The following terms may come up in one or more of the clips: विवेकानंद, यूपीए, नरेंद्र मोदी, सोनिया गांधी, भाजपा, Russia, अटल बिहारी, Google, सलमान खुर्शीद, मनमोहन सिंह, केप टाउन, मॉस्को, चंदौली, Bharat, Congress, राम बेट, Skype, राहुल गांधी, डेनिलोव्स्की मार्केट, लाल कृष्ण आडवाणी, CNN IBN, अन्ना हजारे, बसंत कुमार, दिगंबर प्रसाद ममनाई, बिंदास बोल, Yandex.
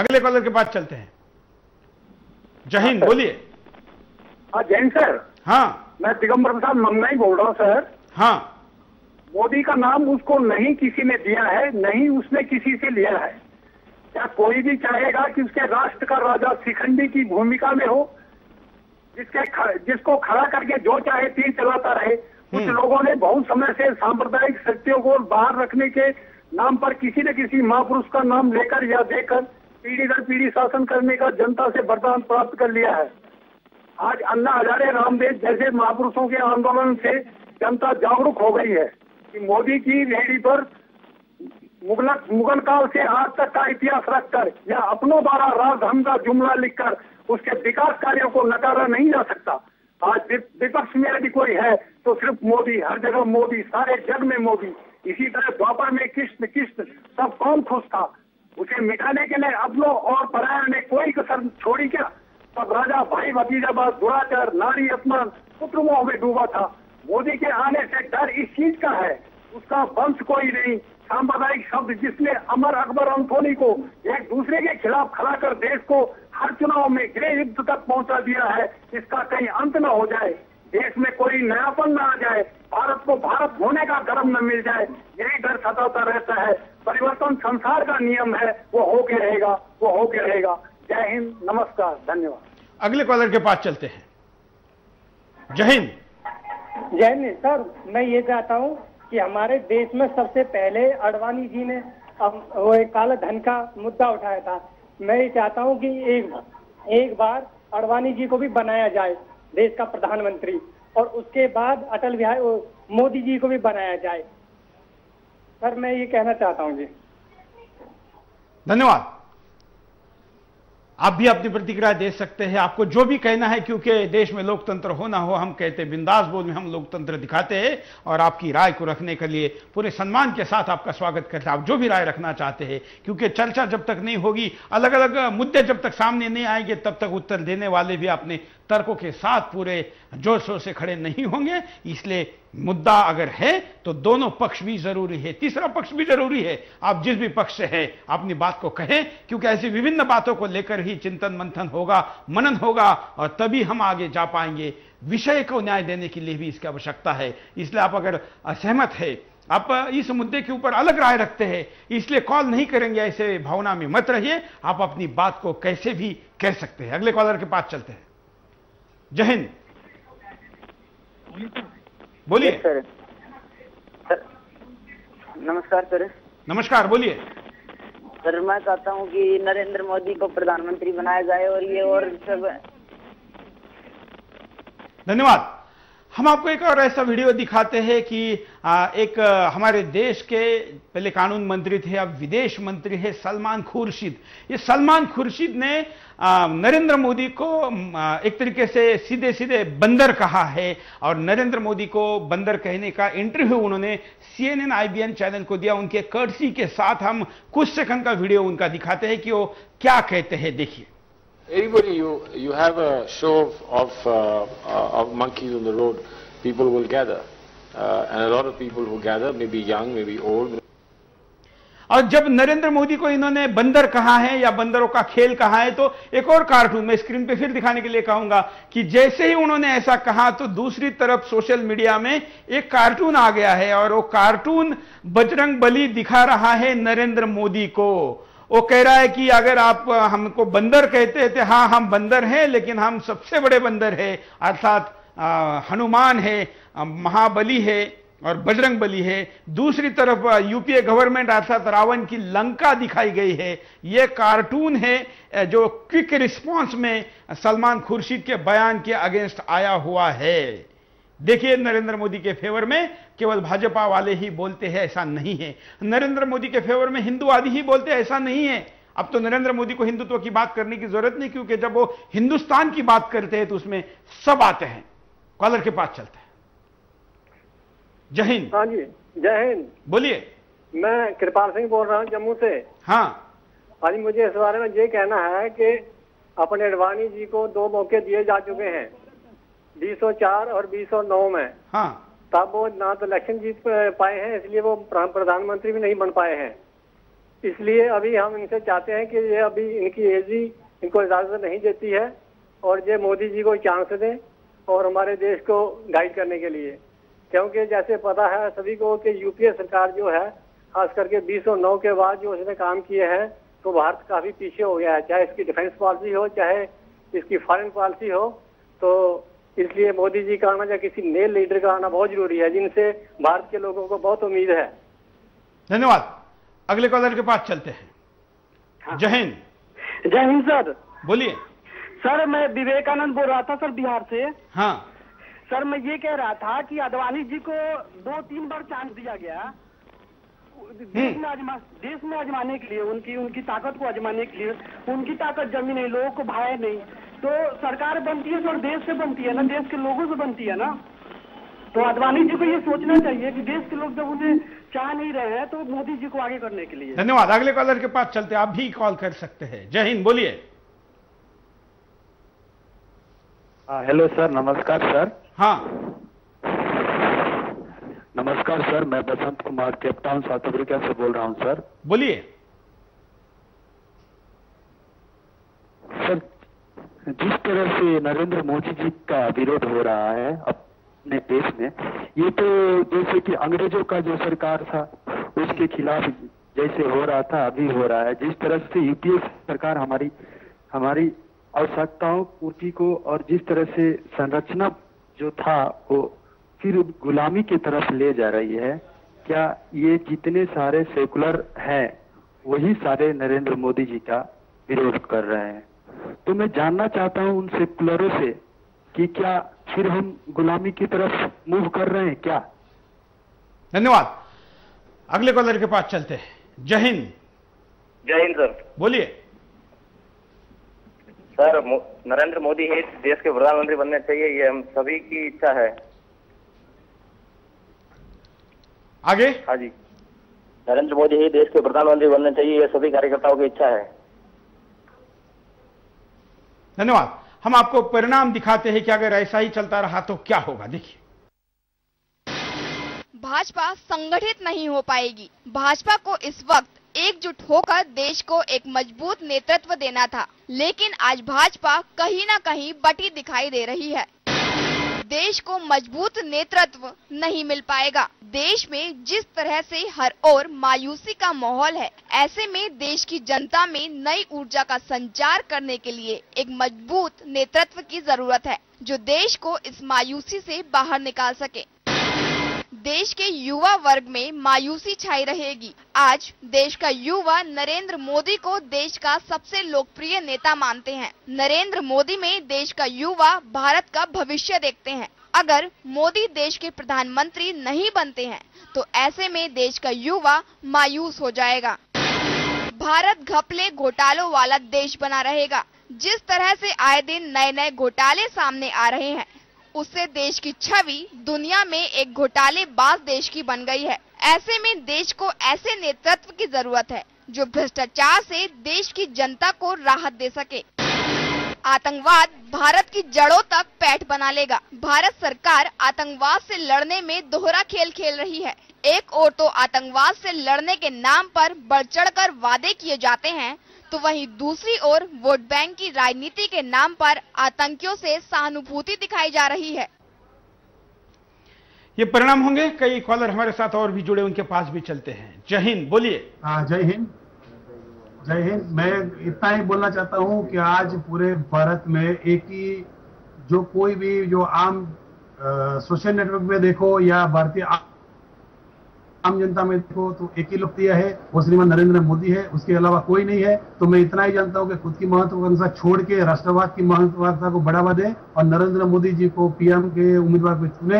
अगले कॉलर के बाद चलते हैं। जय हिंद, बोलिए। हाँ जय हिंद सर। हाँ मैं दिगंबर प्रसाद ममनाई बोल रहा हूँ सर। हाँ मोदी का नाम उसको नहीं किसी ने दिया है, नहीं उसने किसी से लिया है। क्या कोई भी चाहेगा कि उसके राष्ट्र का राजा शिखंडी की भूमिका में हो, जिसको खड़ा करके जो चाहे तीर चलाता रहे। कुछ लोगों ने बहुत समय से सांप्रदायिक शक्तियों को बाहर रखने के नाम पर किसी न किसी महापुरुष का नाम लेकर या देकर पीढ़ी दर पीढ़ी शासन करने का जनता से वरदान प्राप्त कर लिया है। आज अन्ना हजारे, राम बेट जैसे महापुरुषों के आंदोलन से जनता जागरूक हो गई है कि मोदी की रेहड़ी पर मुगल काल से आज तक का इतिहास रखकर या अपनों द्वारा राज हम का जुमला लिखकर उसके विकास कार्यों को नकारा नहीं जा सकता। आज विपक्ष में यदि कोई है तो सिर्फ मोदी, हर जगह मोदी, सारे जग में मोदी। इसी तरह द्वापर में कृष्ण कृष्ण, सब कौन खुश था। उसे मिटाने के लिए अपनों और पराया ने कोई कसर छोड़ी क्या? तब राजा भाई भतीजावाद, दुराचार, नारी अपमान, पुत्र मोह में डूबा था। मोदी के आने से डर इस चीज का है, उसका वंश कोई नहीं। सांप्रदायिक शब्द जिसने अमर अकबर अंथोनी को एक दूसरे के खिलाफ खड़ा कर देश को हर चुनाव में गृह युद्ध तक पहुंचा दिया है, इसका कहीं अंत न हो जाए। देश में कोई नयापन न आ जाए, भारत को भारत होने का गर्व न मिल जाए, यही डर सताता रहता है। परिवर्तन संसार का नियम है, वो होके रहेगा, वो होके रहेगा। जय हिंद, नमस्कार, धन्यवाद। अगले कॉलर के पास चलते हैं। जय हिंद। जय हिंद सर, मैं ये चाहता हूँ कि हमारे देश में सबसे पहले आडवाणी जी ने वो काला धन का मुद्दा उठाया था। मैं ये चाहता हूँ कि एक बार आडवाणी जी को भी बनाया जाए देश का प्रधानमंत्री, और उसके बाद अटल बिहारी मोदी जी को भी बनाया जाए। सर मैं ये कहना चाहता हूँ जी। धन्यवाद। आप भी अपनी प्रतिक्रिया दे सकते हैं, आपको जो भी कहना है, क्योंकि देश में लोकतंत्र हो ना हो, हम कहते बिंदास बोल में हम लोकतंत्र दिखाते हैं और आपकी राय को रखने के लिए पूरे सम्मान के साथ आपका स्वागत करते हैं। आप जो भी राय रखना चाहते हैं, क्योंकि चर्चा जब तक नहीं होगी, अलग अलग मुद्दे जब तक सामने नहीं आएंगे, तब तक उत्तर देने वाले भी अपने तर्कों के साथ पूरे जोर शोर से खड़े नहीं होंगे। इसलिए मुद्दा अगर है तो दोनों पक्ष भी जरूरी है, तीसरा पक्ष भी जरूरी है। आप जिस भी पक्ष से है अपनी बात को कहें, क्योंकि ऐसी विभिन्न बातों को लेकर ही चिंतन मंथन होगा, मनन होगा, और तभी हम आगे जा पाएंगे। विषय को न्याय देने के लिए भी इसकी आवश्यकता है। इसलिए आप अगर असहमत है, आप इस मुद्दे के ऊपर अलग राय रखते हैं, इसलिए कॉल नहीं करेंगे, ऐसे भावना में मत रहिए। आप अपनी बात को कैसे भी कह सकते हैं। अगले कॉलर के पास चलते हैं। जय हिंद, बोलिए। सर नमस्कार। सर नमस्कार, बोलिए। सर मैं चाहता हूँ कि नरेंद्र मोदी को प्रधानमंत्री बनाया जाए और ये और सब। धन्यवाद। हम आपको एक और ऐसा वीडियो दिखाते हैं कि एक हमारे देश के पहले कानून मंत्री थे, अब विदेश मंत्री है, सलमान खुर्शीद। ये सलमान खुर्शीद ने नरेंद्र मोदी को एक तरीके से सीधे सीधे बंदर कहा है, और नरेंद्र मोदी को बंदर कहने का इंटरव्यू उन्होंने CNN IBN चैनल को दिया। उनके कर्सी के साथ हम कुछ सेकंड का वीडियो उनका दिखाते हैं कि वो क्या कहते हैं। देखिए। Everybody, you have a show of monkeys on the road. People will gather, and a lot of people who gather, maybe young, maybe old. और जब नरेंद्र मोदी को इन्होंने बंदर कहा है या बंदरों का खेल कहा है, तो एक और कार्टून मैं स्क्रीन पे फिर दिखाने के लिए कहूंगा कि जैसे ही उन्होंने ऐसा कहा तो दूसरी तरफ सोशल मीडिया में एक कार्टून आ गया है, और वो कार्टून बजरंगबली दिखा रहा है नरेंद्र मोदी को। वो कह रहा है कि अगर आप हमको बंदर कहते थे, हाँ हम बंदर हैं, लेकिन हम सबसे बड़े बंदर है, अर्थात हनुमान है, महाबली है और बजरंगबली है। दूसरी तरफ यूपीए गवर्नमेंट अर्थात रावण की लंका दिखाई गई है। ये कार्टून है जो क्विक रिस्पांस में सलमान खुर्शीद के बयान के अगेंस्ट आया हुआ है। देखिए, नरेंद्र मोदी के फेवर में केवल भाजपा वाले ही बोलते हैं ऐसा नहीं है, नरेंद्र मोदी के फेवर में हिंदूवादी ही बोलते हैं ऐसा नहीं है। अब तो नरेंद्र मोदी को हिंदुत्व की बात करने की जरूरत नहीं, क्योंकि जब वो हिंदुस्तान की बात करते हैं तो उसमें सब आते हैं। कॉलर के पास चलते हैं। जय हिंद। हाँ जी जय हिंद, बोलिए। मैं कृपाल सिंह बोल रहा हूँ जम्मू से। हाँ अरे मुझे इस बारे में ये कहना है कि अपने आडवाणी जी को 2 मौके दिए जा चुके हैं, 2004 और 2009 में। हाँ तब वो ना तो इलेक्शन जीत पाए हैं, इसलिए वो प्रधानमंत्री भी नहीं बन पाए हैं। इसलिए अभी हम इनसे चाहते हैं कि ये अभी इनकी एज ही इनको इजाजत नहीं देती है और ये मोदी जी को चांस दें और हमारे देश को गाइड करने के लिए, क्योंकि जैसे पता है सभी को कि यूपीए सरकार जो है खास करके 2009 के बाद जो उसने काम किए हैं तो भारत काफ़ी पीछे हो गया है, चाहे इसकी डिफेंस पॉलिसी हो चाहे इसकी फॉरेन पॉलिसी हो। तो इसलिए मोदी जी का आना या किसी नए लीडर का आना बहुत जरूरी है, जिनसे भारत के लोगों को बहुत उम्मीद है। धन्यवाद। अगले कॉलर के पास चलते हैं। हाँ। जय हिंद। जय हिंद सर, बोलिए। सर मैं विवेकानंद बोल रहा था सर, बिहार से। हाँ सर, मैं ये कह रहा था कि आडवाणी जी को 2-3 बार चांस दिया गया देश में आजमाने के लिए, उनकी ताकत को आजमाने के लिए। उनकी ताकत जमी नहीं, लोगों को भाए नहीं, तो सरकार बनती है और देश से बनती है ना, देश के लोगों से बनती है ना। तो आडवाणी जी को ये सोचना चाहिए कि देश के लोग जब उन्हें चाह नहीं रहे हैं तो मोदी जी को आगे करने के लिए। धन्यवाद। अगले कॉलर के पास चलते, आप भी कॉल कर सकते हैं। जय हिंद, बोलिए। हेलो सर, नमस्कार सर। हाँ नमस्कार सर, मैं बसंत कुमार केप टाउन South Africa से बोल रहा हूँ सर। बोलिए सर, जिस तरह से नरेंद्र मोदी जी का विरोध हो रहा है अपने देश में, ये तो जैसे कि अंग्रेजों का जो सरकार था उसके खिलाफ जैसे हो रहा था अभी हो रहा है। जिस तरह से यूपीए सरकार हमारी आवश्यकताओं पूर्ति को और जिस तरह से संरचना जो था वो फिर गुलामी की तरफ ले जा रही है। क्या ये जितने सारे सेकुलर हैं वही सारे नरेंद्र मोदी जी का विरोध कर रहे हैं? तो मैं जानना चाहता हूं उन सेकुलरों से कि क्या फिर हम गुलामी की तरफ मूव कर रहे हैं क्या? धन्यवाद। अगले कॉलर के पास चलते हैं। जय हिंद। जय हिंद सर, बोलिए। सर नरेंद्र मोदी ही देश के प्रधानमंत्री बनने चाहिए, ये हम सभी की इच्छा है। आगे। हाँ जी, नरेंद्र मोदी ही देश के प्रधानमंत्री बनने चाहिए, ये सभी कार्यकर्ताओं की इच्छा है। धन्यवाद। हम आपको परिणाम दिखाते हैं कि अगर ऐसा ही चलता रहा तो क्या होगा। देखिए, भाजपा संगठित नहीं हो पाएगी। भाजपा को इस वक्त एकजुट होकर देश को एक मजबूत नेतृत्व देना था, लेकिन आज भाजपा कहीं ना कहीं बटी दिखाई दे रही है। देश को मजबूत नेतृत्व नहीं मिल पाएगा। देश में जिस तरह से हर ओर मायूसी का माहौल है, ऐसे में देश की जनता में नई ऊर्जा का संचार करने के लिए एक मजबूत नेतृत्व की जरूरत है, जो देश को इस मायूसी से बाहर निकाल सके। देश के युवा वर्ग में मायूसी छाई रहेगी। आज देश का युवा नरेंद्र मोदी को देश का सबसे लोकप्रिय नेता मानते हैं। नरेंद्र मोदी में देश का युवा भारत का भविष्य देखते हैं। अगर मोदी देश के प्रधानमंत्री नहीं बनते हैं तो ऐसे में देश का युवा मायूस हो जाएगा। भारत घपले घोटालों वाला देश बना रहेगा। जिस तरह से आए दिन नए नए घोटाले सामने आ रहे हैं, उससे देश की छवि दुनिया में एक घोटालेबाज देश की बन गई है। ऐसे में देश को ऐसे नेतृत्व की जरूरत है जो भ्रष्टाचार से देश की जनता को राहत दे सके। आतंकवाद भारत की जड़ों तक पैठ बना लेगा। भारत सरकार आतंकवाद से लड़ने में दोहरा खेल खेल रही है। एक ओर तो आतंकवाद से लड़ने के नाम पर बढ़ चढ़कर वादे किए जाते हैं, तो वहीं दूसरी ओर वोट बैंक की राजनीति के नाम पर आतंकियों से सहानुभूति दिखाई जा रही है। ये परिणाम होंगे। कई कॉलर हमारे साथ और भी जुड़े, उनके पास भी चलते हैं। जय हिंद, बोलिए। जय हिंद। जय हिंद। मैं इतना ही बोलना चाहता हूं कि आज पूरे भारत में एक ही जो कोई भी जो आम सोशल नेटवर्क में देखो या भारतीय आम जनता में देखो तो एक ही लोकप्रिय है, वो श्रीमान नरेंद्र मोदी है, उसके अलावा कोई नहीं है। तो मैं इतना ही जानता हूँ कि खुद की महत्वाकांक्षा छोड़ के राष्ट्रवाद की महत्वाकांक्षा को बढ़ावा दें और नरेंद्र मोदी जी को पीएम के उम्मीदवार को चुने।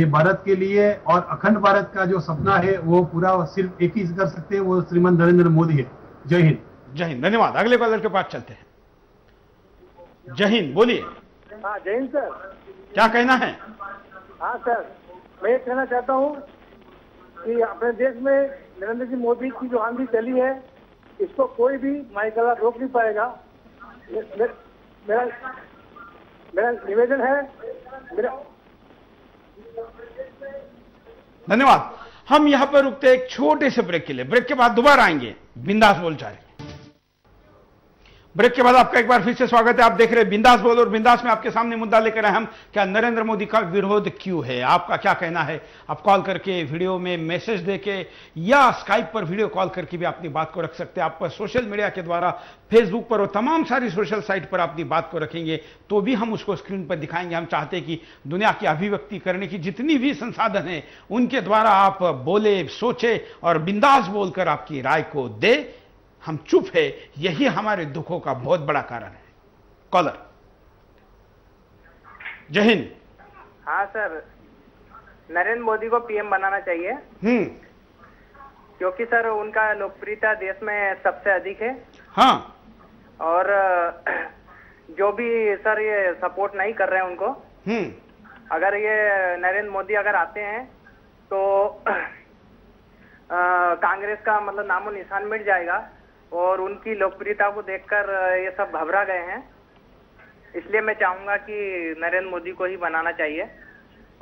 ये भारत के लिए और अखंड भारत का जो सपना है वो पूरा सिर्फ एक ही कर सकते हैं, वो श्रीमान नरेंद्र मोदी है। जय हिंद। जय हिंद, धन्यवाद। अगले कॉलर के पास चलते हैं। जय हिंद, बोलिए। जय हिंद सर, क्या कहना है? हाँ सर, मैं कहना चाहता हूँ कि अपने देश में नरेंद्र जी मोदी की जो आंधी चली है, इसको कोई भी माइकला रोक नहीं पाएगा। मेरा निवेदन है। धन्यवाद। हम यहां पर रुकते हैं एक छोटे से ब्रेक के लिए। ब्रेक के बाद दोबारा आएंगे बिंदास बोल चाहे। ब्रेक के बाद आपका एक बार फिर से स्वागत है। आप देख रहे हैं बिंदास बोल, और बिंदास में आपके सामने मुद्दा लेकर आए हम, क्या नरेंद्र मोदी का विरोध क्यों है, आपका क्या कहना है। आप कॉल करके, वीडियो में मैसेज देके या स्काइप पर वीडियो कॉल करके भी अपनी बात को रख सकते हैं। आप पर सोशल मीडिया के द्वारा फेसबुक पर और तमाम सारी सोशल साइट पर अपनी बात को रखेंगे तो भी हम उसको स्क्रीन पर दिखाएंगे। हम चाहते हैं कि दुनिया की अभिव्यक्ति करने की जितनी भी संसाधन है उनके द्वारा आप बोले, सोचे और बिंदास बोलकर आपकी राय को दे। हम चुप है, यही हमारे दुखों का बहुत बड़ा कारण है। कॉलर, जय हिंद। हाँ सर, नरेंद्र मोदी को पीएम बनाना चाहिए। क्योंकि सर उनका लोकप्रियता देश में सबसे अधिक है। हाँ, और जो भी सर ये सपोर्ट नहीं कर रहे हैं उनको, अगर ये नरेंद्र मोदी अगर आते हैं तो कांग्रेस का मतलब नामो निशान मिट जाएगा, और उनकी लोकप्रियता को देखकर ये सब घबरा गए हैं। इसलिए मैं चाहूंगा कि नरेंद्र मोदी को ही बनाना चाहिए।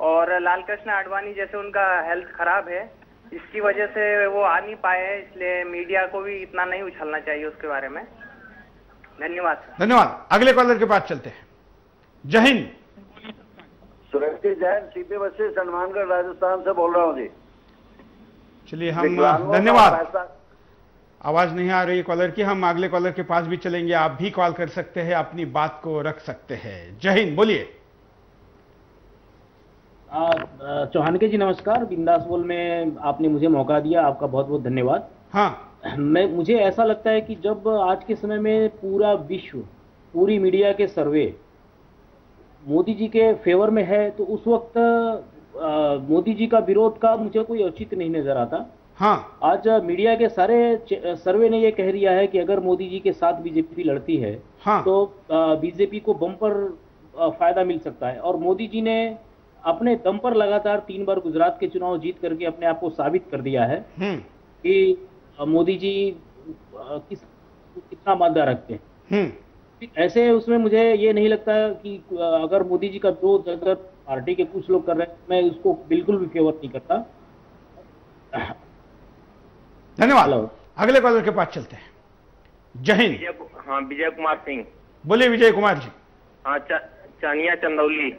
और लाल कृष्ण आडवाणी जैसे उनका हेल्थ खराब है, इसकी वजह से वो आ नहीं पाए, इसलिए मीडिया को भी इतना नहीं उछालना चाहिए उसके बारे में। धन्यवाद सर। धन्यवाद। अगले कॉलर के पास चलते हैं। जय हिंद। सुरक्षित जैन, सीपी बस्ती, सलमानगढ़, राजस्थान से बोल रहा हूँ जी। चलिए हम, धन्यवाद। आवाज नहीं आ रही कॉलर की। हम अगले कॉलर के पास भी चलेंगे। आप भी कॉल कर सकते हैं, अपनी बात को रख सकते हैं। जय हिंद, बोलिए। चौहान के जी नमस्कार, बिंदास बोल में आपने मुझे मौका दिया, आपका बहुत बहुत धन्यवाद। हाँ, मुझे ऐसा लगता है कि जब आज के समय में पूरा विश्व, पूरी मीडिया के सर्वे मोदी जी के फेवर में है, तो उस वक्त मोदी जी का विरोध का मुझे कोई औचित्य नहीं नजर आता। हाँ, आज मीडिया के सारे सर्वे ने ये कह दिया है कि अगर मोदी जी के साथ बीजेपी लड़ती है, हाँ, तो बीजेपी को बम्पर फायदा मिल सकता है। और मोदी जी ने अपने दम पर लगातार 3 बार गुजरात के चुनाव जीत करके अपने आप को साबित कर दिया है कि मोदी जी कितना मादा रखते हैं। ऐसे उसमें मुझे ये नहीं लगता कि अगर मोदी जी का विरोध अगर पार्टी के कुछ लोग कर रहे हैं, मैं उसको बिल्कुल भी फेवर नहीं करता। धन्यवाद। अगले कॉलर के पास चलते हैं। जय हिंद। हाँ, विजय कुमार सिंह। बोलिए विजय कुमार जी। हाँ, चानिया चंदौली।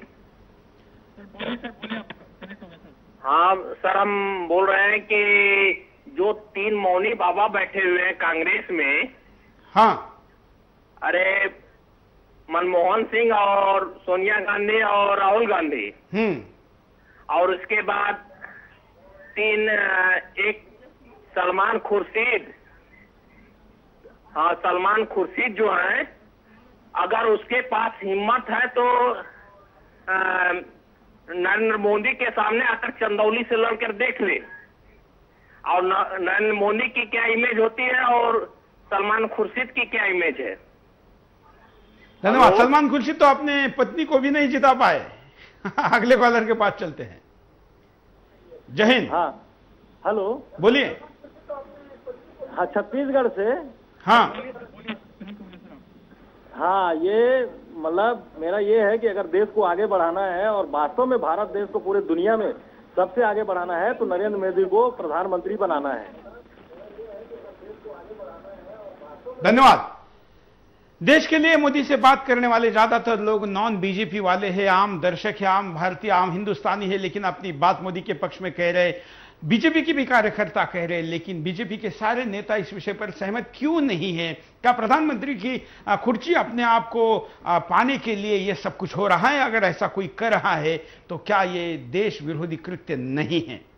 हाँ सर, हम बोल रहे हैं कि जो 3 मौनी बाबा बैठे हुए हैं कांग्रेस में, हाँ, अरे मनमोहन सिंह और सोनिया गांधी और राहुल गांधी, और उसके बाद 3 एक सलमान खुर्शीद, हाँ सलमान खुर्शीद जो है, अगर उसके पास हिम्मत है तो नरेंद्र मोदी के सामने आकर चंदौली से लड़कर देख ले। और नरेंद्र मोदी की क्या इमेज होती है और सलमान खुर्शीद की क्या इमेज है। धन्यवाद। सलमान खुर्शीद तो अपने पत्नी को भी नहीं जिता पाए। अगले कॉलर के पास चलते हैं। जय हिंद। हाँ, हेलो, बोलिए। हाँ, छत्तीसगढ़ से। हाँ हाँ, ये मतलब मेरा ये है कि अगर देश को आगे बढ़ाना है और वास्तव में भारत देश को पूरे दुनिया में सबसे आगे बढ़ाना है तो नरेंद्र मोदी को प्रधानमंत्री बनाना है। धन्यवाद। देश के लिए मोदी से बात करने वाले ज्यादातर लोग नॉन बीजेपी वाले हैं, आम दर्शक है, आम भारतीय, आम हिंदुस्तानी है, लेकिन अपनी बात मोदी के पक्ष में कह रहे, बीजेपी की भी कार्यकर्ता कह रहे हैं। लेकिन बीजेपी के सारे नेता इस विषय पर सहमत क्यों नहीं है? क्या प्रधानमंत्री की कुर्सी अपने आप को पाने के लिए ये सब कुछ हो रहा है? अगर ऐसा कोई कर रहा है तो क्या ये देश विरोधी कृत्य नहीं है?